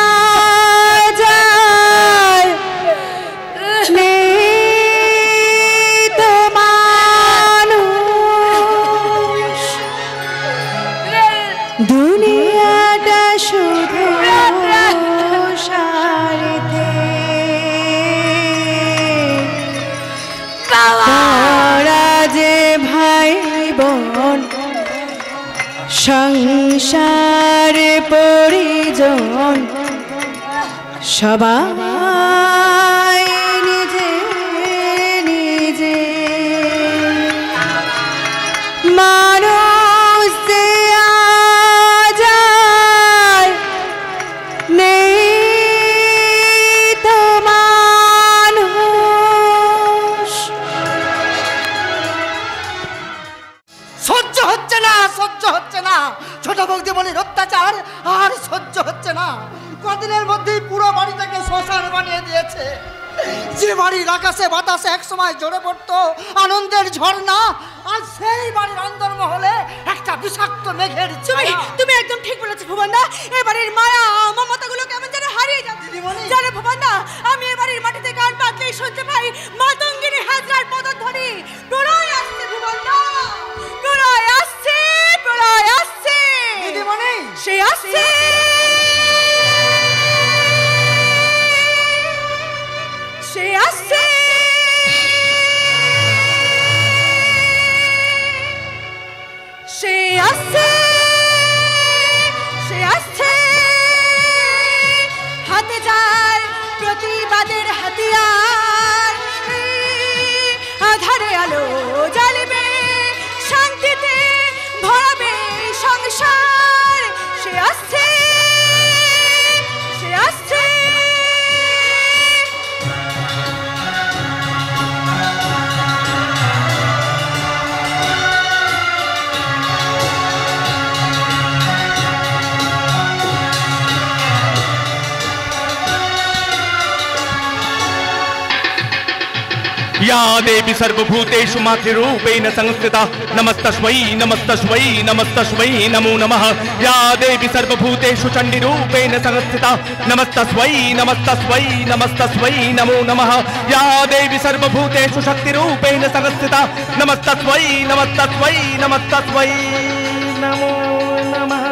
आजाए नहीं तो मानुष दुनिया संसार परिजन सबाई निजे निजे मानुष से आजाए नहीं तो मानुष सह्य হচ্ছে না ছোট ভক্তমণির অত্যাচার আর সহ্য হচ্ছে না কদিনের মধ্যেই পুরো বাড়িটাকে শ্মশান বানিয়ে দিয়েছে যে বাড়ির আকাশে বাতাসে একসময় ঝরে পড়তো আনন্দের ঝর্ণা আজ সেই বাড়ির অন্দরমহলে একটা বিষাক্ত মেঘের ছায়া। তুমি একদম ঠিক বলেছো ভুবনদা এবারের মায়া মমতাগুলো কেমন যেন হারিয়ে যাচ্ছে জানো ভুবনদা আমি এবারের মাটিতে গান পাতলেই শুনতে পাই মাতঙ্গিনী হাজরার পদধ্বনি প্রলয় আসছে ভুবনদা প্রলয় আসছে প্রলয় আসছে দিদিমণি সে আসছে या देवी सर्वभूतेषु मातृरूपेण संस्थिता नमस्तस्मै नमस्तस्मै नमस्तस्मै नमो नमः। या देवी सर्वभूतेषु चण्डीरूपेण संस्थिता नमस्तस्मै नमस्तस्मै नमस्तस्मै नमो नमः। या देवी सर्वभूतेषु शक्तिरूपेण संस्थिता नमस्तस्मै नमस्तस्मै नमस्तस्मै नमो नमः।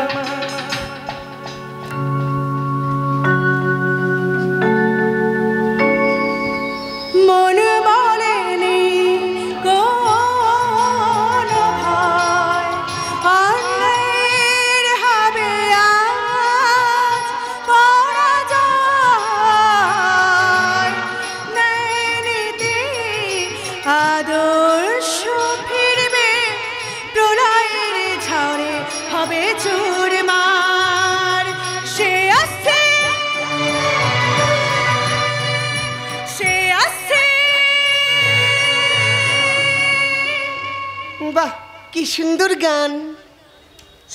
কি সুন্দর গান।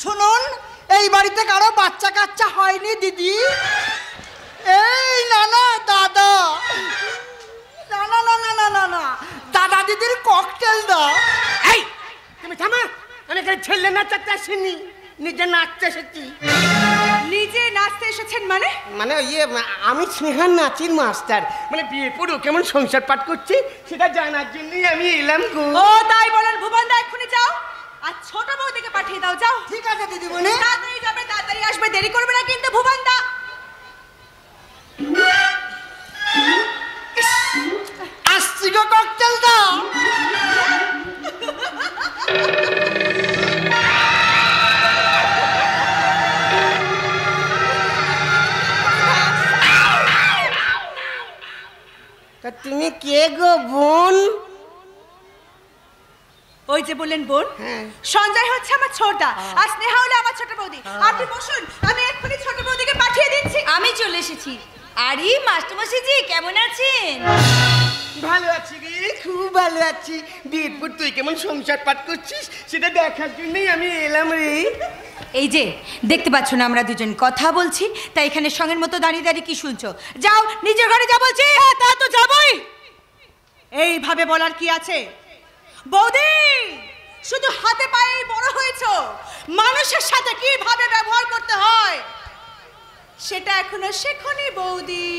শুনুন, এই বাড়িতে কারো বাচ্চা কাচ্চা হয়নি দিদি? এই না না দাদা, না না না না না না দাদা দিদির ককটেল দাও। এই তুমি থামো, আমি এখানে ছেলে নাচাতে আসিনি, নিজে নাচতে এসেছি। নিজে নাচতে এসেছেন মানে? মানে ইয়ে, আমি স্নেহার নাচির মাস্টার, মানে বিয়ে করে কেমন সংসার পাঠ করছি সেটা জানার জন্যই আমি এলাম গো। ও তাই বলেন, ভুবন দা এক্ষুনি যাও আর ছোট বউদিকে পাঠিয়ে দাও। যাও। ঠিক আছে দিদিমণি, তাড়াতাড়ি যাবে, তাড়াতাড়ি আসবে, দেরি করবে না কিন্তু ভুবন দা। আসছি গো, ককটেল দাও। তুমি কে গো বোন? ওই যে বললেন বোন, সঞ্জয় হচ্ছে আমার ছোটদা আর স্নেহা হলো আমার ছোট বৌদি। আপনি বসুন, আমি এক্ষুনি ছোট বৌদিকে পাঠিয়ে দিচ্ছি। আমি চলে এসেছি। আরে মাস্টারমশাই জি, কেমন আছেন? ভালো আছি রে, খুব ভালো আছি। বীরপুর তুই কেমন সংসার পাঠ করছিস সেটা দেখার জন্যই আমি এলাম রে। এই যে দেখতে পাচ্ছ না আমরা দুজন কথা বলছি, তাই এখানে সঙ্গের মতো দাঁড়িয়ে দাঁড়িয়ে কি শুনছো? যাও নিজের ঘরে যা বলছি। হ্যাঁ তা তো যাবই, এইভাবে বলার কি আছে? বৌদি শুধু হাতে পায়ে বড় হয়েছো, মানুষের সাথে কিভাবে ব্যবহার করতে হয় সেটা এখনো শেখনি বৌদি।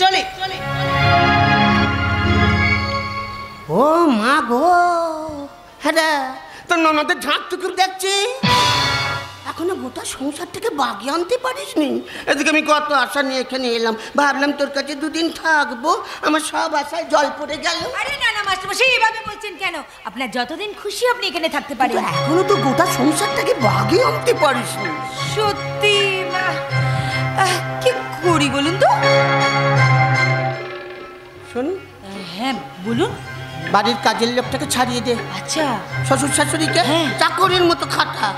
চলে চলে। ও মা গো, হ্যাঁ তোর ননদের ঝাঁক টুকুর দেখছি এখনো গোটা সংসারটাকে বাগিয়ে আনতে পারিস নি। এদিকে আমি কত আশা নিয়ে এখানে এলাম, ভাবলাম তোর কাছে দুদিন থাকবো, আমার সব আশায় জল পড়ে গেল। আরে না না মাস্টারমশাই, এভাবে বলছেন কেন? আপনার যতদিন খুশি আপনি এখানে থাকতে পারেন, এখনো তো গোটা সংসারটাকে বাগিয়ে আনতে পারিস নি। সত্যি কি করি বলুন তো? শোন, হ্যাঁ বলুন। বাড়ির কাজের লোকটাকে ছাড়িয়ে দে। আচ্ছা। শ্বশুর শাশুড়িকে চাকরির মতো খাটা,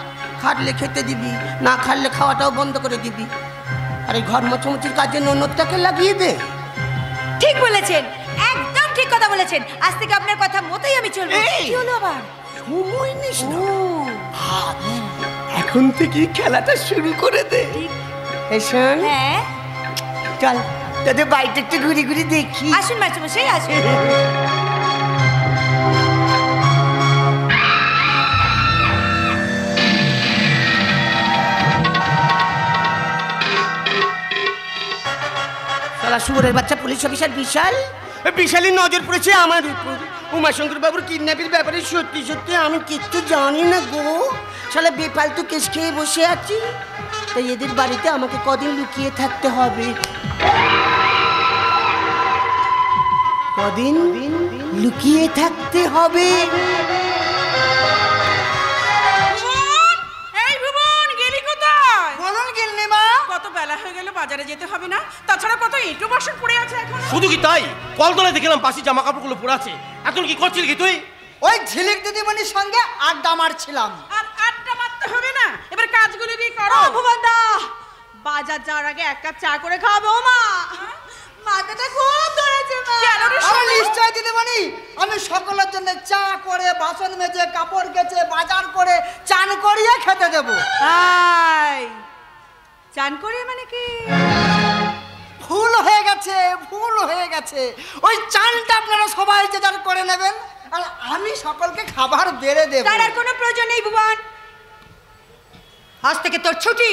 খাটলে খেতে দিবি, না খাটলে খাওয়াটাও বন্ধ করে দিবি। আর এই ঘর মোছামুছির কাজে ননদটাকে লাগিয়ে দে। ঠিক বলেছেন, একদম ঠিক কথা বলেছেন। আজ থেকে আপনার কথা মতোই আমি চলবো। কি হলো আবার? সময় নেই। এখন থেকে খেলাটা শুরু করে দে। এসন হ্যাঁ চল, তোদের বাড়িটা একটু ঘুরে ঘুরে দেখি। আসুন মাস্টারমশাই আসুন। শুভরের বাচ্চা পুলিশ অফিসার বিশাল, বিশালের নজর পড়েছে আমার উপর। উমাশঙ্কর বাবুর কিডন্যাপের ব্যাপারে সত্যি সত্যি আমি কিচ্ছু জানি না গো। শালা বেফালতু কেস খেয়ে বসে আছি, তাই এদের বাড়িতে আমাকে কদিন লুকিয়ে থাকতে হবে। কদিন লুকিয়ে থাকতে হবে। হয়ে গেল বাজারে যেতে হবে না তাছাড়া কত ইট বাসন পড়ে আছে এখন শুধু কি তাই কলতলায় দেখলাম বাসি জামা কাপড়গুলো পড়ে আছে এখন কি করছিস কি তুই ওই ঝিলিক দিদিমণির সঙ্গে আড্ডা মারছিলাম আর আড্ডা মারতে হবে না এবার কাজগুলো কি করো ভুবনদা বাজার যাওয়ার আগে এক কাপ চা করে খাবো মা মাথাটা খুব ধরেছে মা আরে নিশ্চয় দিদিমণি আমি সকলের জন্য চা করে বাসন মেজে কাপড় কেচে বাজার করে চান করিয়ে খেতে দেব আয় চান করে মানে কি ভুল হয়ে গেছে ওই চানটা আপনারা সবাই যে যার করে নেবেন আর আমি সকলকে খাবার বেড়ে দেব তার আর কোনো প্রয়োজন নেই ভুবন আজ থেকে তোর ছুটি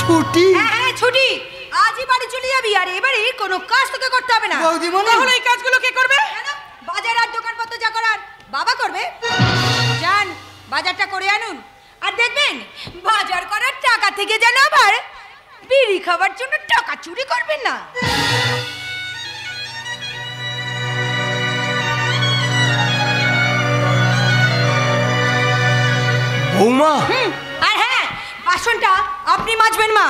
ছুটি হ্যাঁ ছুটি আজই বাড়ি চলে যাবি আর এবারে কোনো কাজ তোকে করতে হবে না বৌদিমণি তাহলে এই কাজগুলো কে করবে বাজার আর দোকানপত্র যা করার বাবা করবে জান বাজারটা করে আনুন আর দেখবেন বাজার করার টাকা থেকে যেন আবার বিড়ি খাওয়ার জন্য টাকা চুরি করবেন না বৌমা আর হ্যাঁ বাসনটা আপনি মাজবেন মা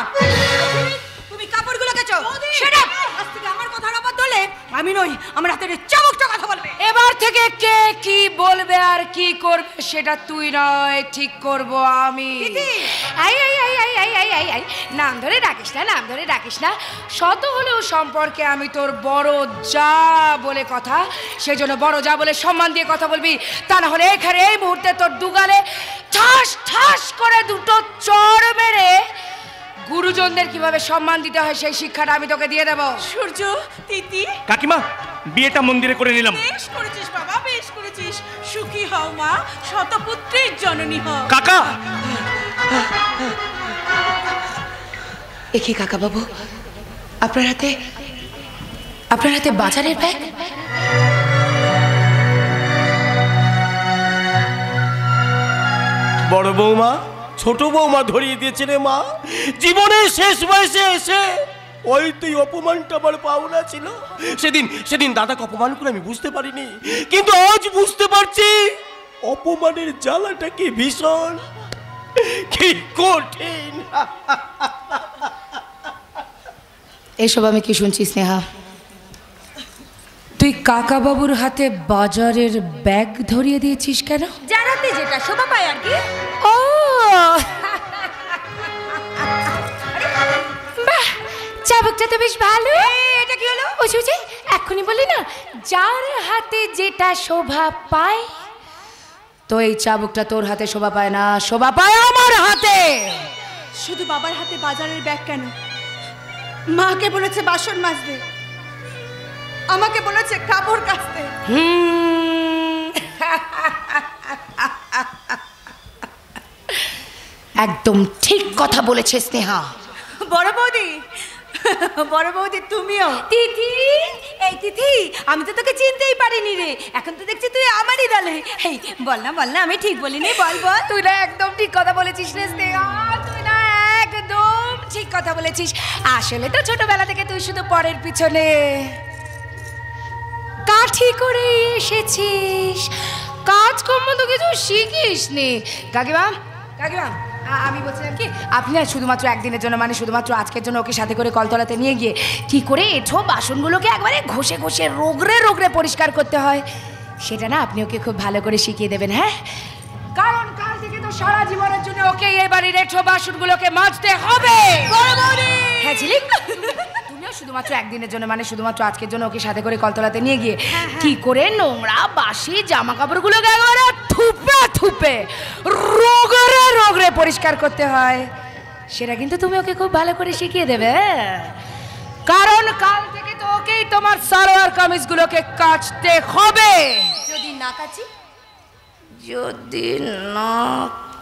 তুমি কাপড়গুলো কেচো সেটা আজ থেকে আমার কথার উপর দলে আমি নই আমার হাতের চাবুকটা কথা বলবে এবার থেকে কে কি বলবে আর কি করবে সেটা তুই নয় ঠিক করব আমি আই আই আই আই আই আই আই নাম ধরে ডাকিস না নাম ধরে ডাকিস না শত হলেও সম্পর্কে আমি তোর বড় যা বলে কথা সেজন্য বড় যা বলে সম্মান দিয়ে কথা বলবি তা না হলে এখানে এই মুহূর্তে তোর দুগালে ঠাস ঠাস করে দুটো চড় মেরে গুরুজনদের কিভাবে সম্মান দিতে হয় সেই শিক্ষাটা আমি তোকে দিয়ে দেব সূর্য তিতি কাকিমা বিয়েটা মন্দিরে করে নিলাম বেশ করেছিস বাবা বেশ করেছিস সুখী হও মা শতপুত্রের জননী হও কাকা একি কাকা বাবু আপনার হাতে বাজারের ব্যাগ বড় বৌমা ছোট বৌমা ধরিয়ে দিয়েছে রে মা জীবনের শেষ বয়সে এসে ওই তুই অপমানটা আমার পাওনা ছিল সেদিন দাদাকে অপমান করে আমি বুঝতে পারিনি কিন্তু আজ বুঝতে পারছি অপমানের জ্বালাটা কি ভীষণ কি কঠিন এসব আমি কি শুনছি স্নেহা তুই কাকাবাবুর হাতে বাজারের ব্যাগ ধরিয়ে দিয়েছিস কেন জানাতে যেটা শোভা পায় আর কি ও বাহ চাবুকটা তো বেশ ভালো এটা কি হলো ও সুজি এক্ষুনি বলি না যার হাতে যেটা শোভা পায় তো এই চাবুকটা তোর হাতে শোভা পায় না শোভা পায় আমার হাতে শুধু বাবার হাতে বাজারের ব্যাগ কেন মাকে বলেছে বাসন মাজতে আমাকে বলেছে কাপড় কাচতে একদম ঠিক কথা বলেছে স্নেহা বড় বৌদি তুমিও তিথি এই তিথি আমি তো তোকে চিনতেই পারিনি রে এখন তো দেখছি তুই আমারই দলে এই বল না আমি ঠিক বলিনি বল তুই না একদম ঠিক কথা বলেছিস রে স্নেহা তুই না একদম ঠিক কথা বলেছিস আসলে তো ছোটবেলা থেকে তুই শুধু পরের পিছনে কাঠি করে এসেছিস কাজকর্ম তো কিছু শিখিসনি কাকিমা আমি বলছিলাম কি আপনি আর শুধুমাত্র একদিনের জন্য মানে শুধুমাত্র আজকের জন্য ওকে সাথে করে কলতলাতে নিয়ে গিয়ে কি করে এঠো বাসনগুলোকে একবারে ঘষে রোগড়ে পরিষ্কার করতে হয় সেটা না আপনি ওকে খুব ভালো করে শিখিয়ে দেবেন হ্যাঁ কারণ কাল থেকে তো সারা জীবনের জন্য ওকে এই বাড়ির এঠো বাসনগুলোকে মাজতে হবে হ্যাঁ ঝিলিক শুধুমাত্র একদিনের জন্য মানে শুধুমাত্র আজকের জন্য ওকে সাথে করে কলতলাতে নিয়ে গিয়ে কি করে নোংরা বাসি জামা কাপড়গুলো একেবারে থুপে রোগড়ে পরিষ্কার করতে হয় সেটা কিন্তু তুমি ওকে খুব ভালো করে শিখিয়ে দেবে কারণ কাল থেকে তো ওকেই তোমার সালোয়ার কামিজগুলোকে কাচতে হবে যদি না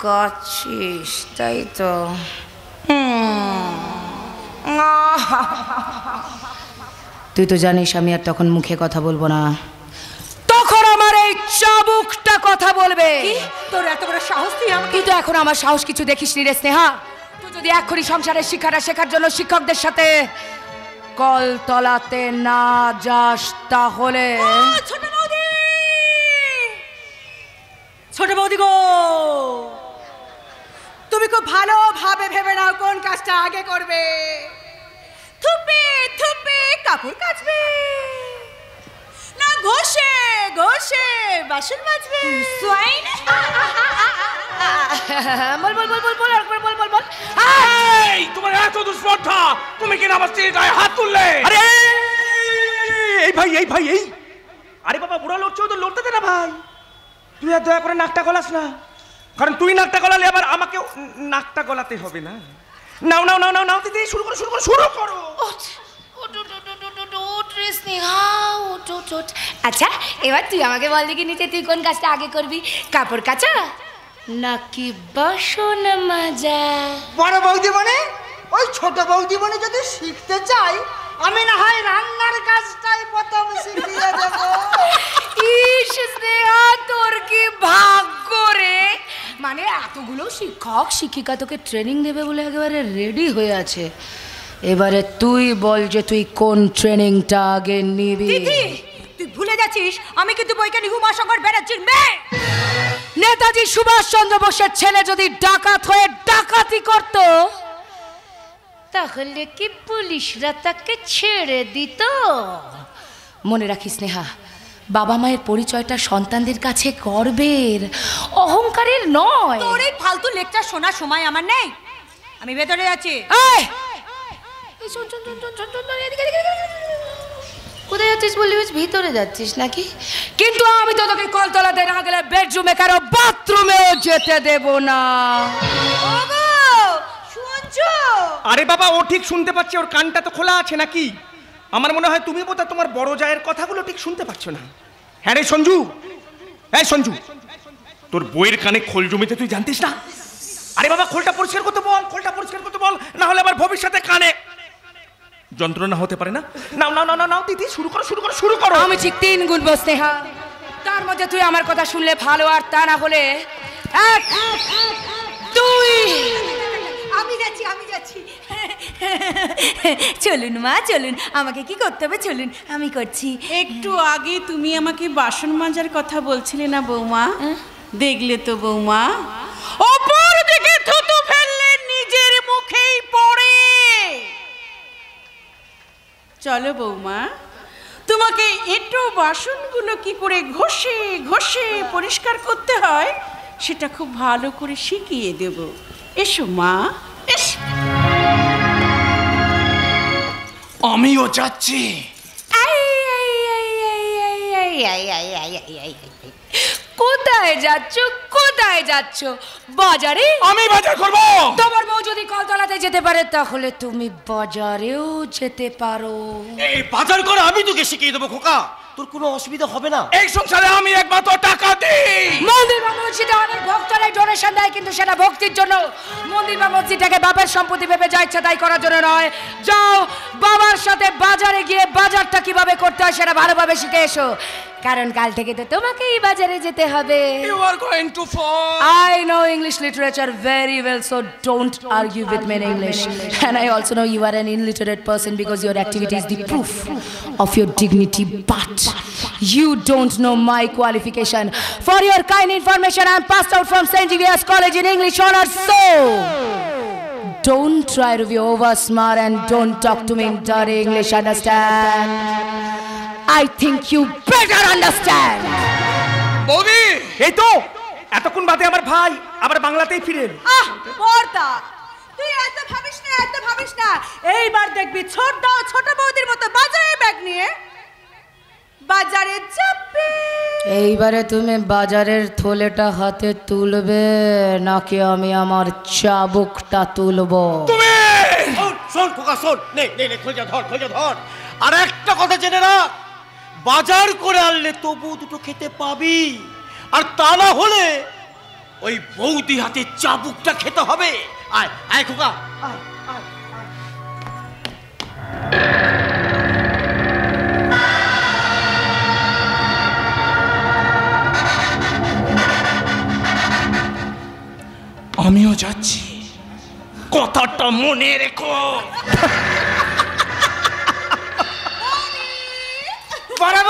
কাচিস তাই তো তুই তো জানিস আমি আর তখন মুখে কথা বলবো না তখন আমার এই চাবুকটা কথা বলবে তোর এত বড় সাহস তুই আমাকে কিন্তু এখন আমার সাহস কিছু দেখিস নি রে স্নেহা তুই যদি এক্ষুনি সংসারের শিক্ষাটা শেখার জন্য শিক্ষকদের সাথে सकल तलाते ना जास ताहले छोटा बौदी गो तुम को भालो भावे भेबे नाओ कौन काजटा आगे करबे थुपे थुपे कापुर काचबे ना घोषे घोषे बासन बाजबे स्वाइन बोल बोल बोल बोल बोल बोल बोल बोल बोल ए तुम्हारे हाथ तो दुष्पटा तुम के नाम से हाथ तुले अरे ए भाई ए अरे बाबा बुरा लोग छो तो लोटते ना भाई तू या दया करे नाकटा गलास ना कारण तू ही नाकटा गलाले আবার আমাকে নাকটা গলাতে হবে না নাও নাও নাও নাও দিদি শুরু করো শুরু করো শুরু করো अच्छा এবার তুই আমাকে বল দেখি নিচে তুই কোন কাজটা আগে করবি কাপড় কাচা নাকি বাসন মাজা বড় বৌদি মানে ওই ছোট বৌদি মানে যদি শিখতে চাই আমি না হয় রান্নার কাজটাই প্রথম শিখিয়ে দেব ইশ স্নেহা তোর কি ভাগ্য রে মানে এতগুলো শিক্ষক শিক্ষিকা তোকে ট্রেনিং দেবে বলে একেবারে রেডি হয়ে আছে এবারে তুই বল যে তুই কোন ট্রেনিংটা আগে নিবি দিদি তুই ভুলে যাচ্ছিস আমি কিন্তু বৈজ্ঞানিক হুমা শঙ্কর ব্যানার্জির মেয়ে নেতাজি সুভাষ চন্দ্র বোসের ছেলে যদি ডাকাত হয়ে ডাকাতি করত তাহলে কি পুলিশরা তাকে ছেড়ে দিত মনে রাখিস স্নেহা বাবা মায়ের পরিচয়টা সন্তানদের কাছে গর্বের অহংকারের নয় তোর এই ফালতু লেকচার শোনার সময় আমার নেই আমি ভেতরে যাচ্ছি এই কোথায় যাচ্ছিস বললি ভিতরে যাচ্ছিস নাকি কিন্তু আমি তো তোকে কলতলাতে না গেলে বেডরুমে কারো বাথরুমেও যেতে দেব না ওগো শুনছো আরে বাবা ও ঠিক শুনতে পাচ্ছে ওর কানটা তো খোলা আছে নাকি আমার মনে হয় তুমি বোধহয় তোমার বড় জায়ের কথাগুলো ঠিক শুনতে পাচ্ছ না হ্যাঁ রে সঞ্জু এই সঞ্জু তোর বইয়ের কানে খোল জমিতে তুই জানতিস না আরে বাবা খোলটা পরিষ্কার করতে বল খোলটা পরিষ্কার করতে বল না হলে আবার ভবিষ্যতে কানে যন্ত্রণা হতে পারে না নাও নাও নাও নাও দিদি শুরু করো শুরু করো শুরু করো আমি ঠিক তিন গুণ বস্নেহা তার মধ্যে তুই আমার কথা শুনলে ভালো আর তা না হলে এক দুই আমি যাচ্ছি চলুন মা চলুন আমাকে কি করতে হবে চলুন আমি করছি একটু আগে তুমি আমাকে বাসন মাজার কথা বলছিলে না বৌমা দেখলে তো বৌমা ওপর দিকে থুতু ফেললে নিজের মুখেই পড়ে চলো বৌমা তোমাকে একটু বাসনগুলো কি করে ঘষে ঘষে পরিষ্কার করতে হয় সেটা খুব ভালো করে শিখিয়ে দেব এসো মা এসো আমিও যাচ্ছি কোথায় যাচ্ছ কোথায় যাচ্ছ বাজারে আমি বাজার করব তোমার বউ যদি কলতলাতে যেতে পারে তাহলে তুমি বাজারেও যেতে পারো এই বাজার করে আমি তোকে শিখিয়ে দেব খোকা তোর কোনো অসুবিধা হবে না এই সংসারে আমি একমাত্র টাকা দেই মন্দির মসজিদে অনেক ভক্তরা ডোনেশন দেয় কিন্তু সেটা ভক্তির জন্য মন্দির মসজিদটাকে বাবার সম্পত্তি ভেবে যা ইচ্ছা তাই করার জন্য নয় যাও বাবার সাথে বাজারে গিয়ে বাজারটা কিভাবে করতে হয় সেটা ভালোভাবে শিখে এসো কারণ কাল থেকে তো তোমাকেই বাজারে যেতে হবে you are going to fall I know English literature very well so don't argue with me in English and I also know you are an illiterate person because your activity is the proof of your dignity but you don't know my qualification for your kind information I am passed out from Saint Xavier's college in English honours so Don't try to be over smart and don't talk to me in dirty English, understand? I think you better understand. Bobby, hey to, এতক্ষণ বাদে আমার ভাই আবার বাংলাতেই ফিরে এলো। আহ, বর্দা, তুই এত ভাবিস না, এইবার দেখবি ছোট বৌদির মতো বাজারে ব্যাগ নিয়ে বাজারে যাবে। এইবারে তুমি বাজারের থলেটা হাতে তুলবে নাকি আমি আমার চাবুকটা তুলব তুমি শোন খোকা শোন নে নে খোঁজা ধর আর একটা কথা জেনে রাখ বাজার করে আনলে তবু দুটো খেতে পাবি আর তা না হলে ওই বৌদি হাতে চাবুকটা খেতে হবে আয় আয় খোকা আয় আয় আমিও যাচ্ছি কথাটা মনে রেখো दया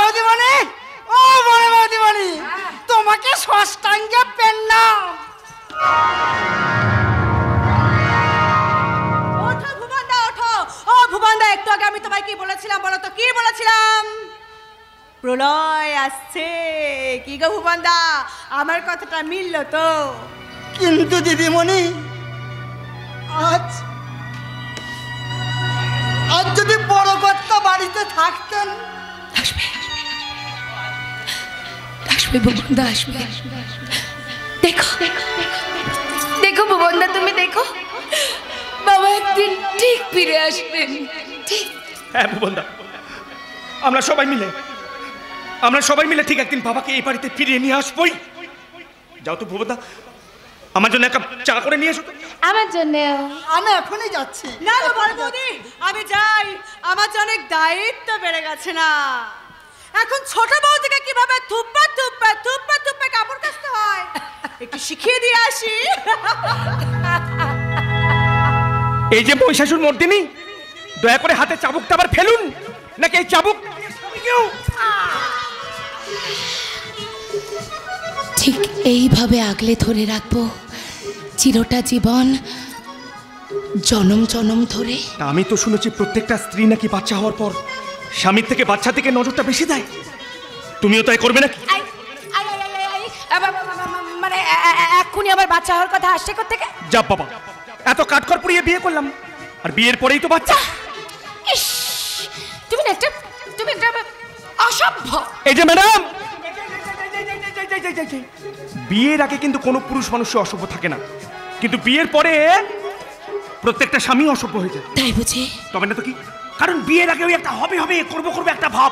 करे हाथे चाबुकटा आबार फेलुन ना कि चाबुक ठीक यही भावे आगले धरे राखबो चिरटा जीवन जन्म जन्म धरे आमी तो शुनेछि प्रत्येकटा स्त्री नाकि बाच्चा होवार पर स्वामी थेके बाच्चा दिके नजरटा बेशी देय तुमिओ ताई करबे नाकि माने एखुनि आबार बाच्चा होवार कथा आसछे कोत्ते के जा बाबा एत काटकर पुड़िए बिये करलाम और बियेर परेई तो बाच्चा इश তুমি একটা অসভ্য এই যে ম্যাডাম বিয়ের আগে কিন্তু কোনো পুরুষ মানুষ অসভ্য থাকে না কিন্তু বিয়ের পরে প্রত্যেকটা স্বামী অসভ্য হয়ে যায় তাই বুঝি তবে না তো কি কারণ বিয়ের আগে ওই একটা হবে হবে করব করব একটা ভাব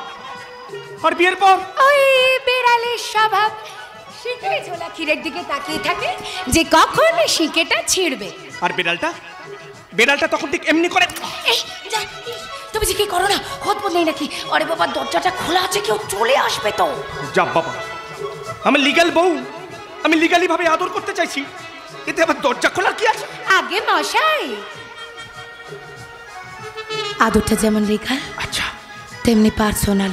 আর বিয়ের পর ওই বিড়ালের স্বভাব শিকে ঝোলা খিরের দিকে তাকিয়ে থাকে যে কখন শিকেটা ছিড়বে আর বিড়ালটা তখন ঠিক এমনি করে এই যা তুমি কি করো না খোদ বলেই নাকি আরে বাবা দরজাটা খোলা আছে কেউ চলে আসবে তো যা বাবা আমি লিগ্যাল বউ আমি লিগ্যালি ভাবে আদর করতে চাইছি এতে আবার দরজা খোলা কি আছে আগে মশাই আদরটা যেমন রেখা আচ্ছা তেমনি পার্সোনাল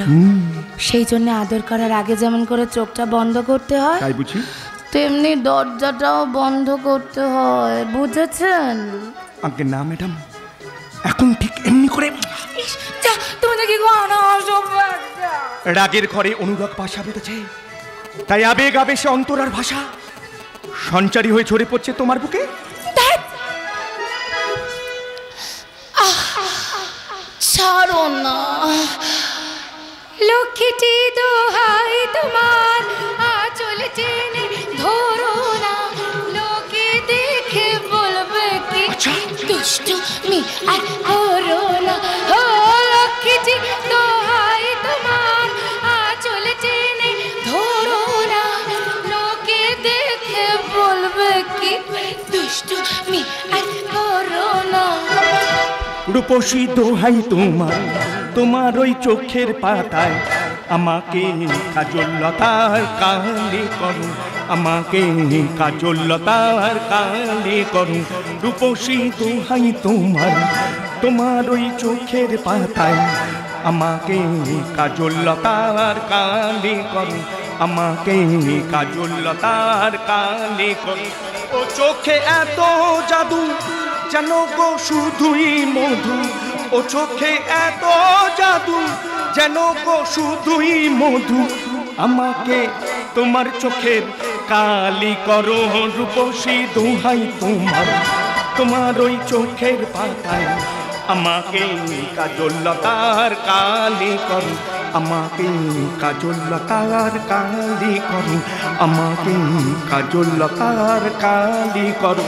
সেই জন্য আদর করার আগে যেমন করে চোখটা বন্ধ করতে হয় তাই বুঝি তেমনি দরজাটাও বন্ধ করতে হয় বুঝেছেন আগে না ম্যাডাম এখন ঠিক এমনি করে যা তুমি দেখি গানা সবক রাগের ঘরে অনুরাগ ভাষা বেঁধেছে তাই আবেগ আবেশে অন্তরার ভাষা সঞ্চারী হয়ে ঝরে পড়ছে তোমার বুকে ছাড়ো না লক্ষ্মীটি দোহাই তোমার আঁচল টেনে ধরো না লোকে দেখে বলবে কি দুষ্ট me আর করো না ও লক্ষ্মীটি দোহাই তোমার আঁচল টেনে ধরো না লোকে দেখে বলবে কি দুষ্ট me আর করো না রূপসী দোহাই তোমার তোমার ওই চোখের পাতায় আমাকে কাজল লতার কালি করো আমাকে কাজল লতার কালি করো রূপসী দোহাই তোমার তোমার ওই চোখের পাতায় আমাকে কাজল লতার কালি করো আমাকে কাজল লতার কালি করো ও চোখে এত জাদু জানো গো শুধুই মধু ও চোখে এত জাদু জানো গো শুধুই মধু আমাকে তোমার চোখের কালি করো রূপসী দোহাই তোমার তোমার ওই চোখের পাতায় আমাকে কাজল লতার কালি করো আমাকে কাজল লতার কালি করো আমাকে কাজল লতার কালি করো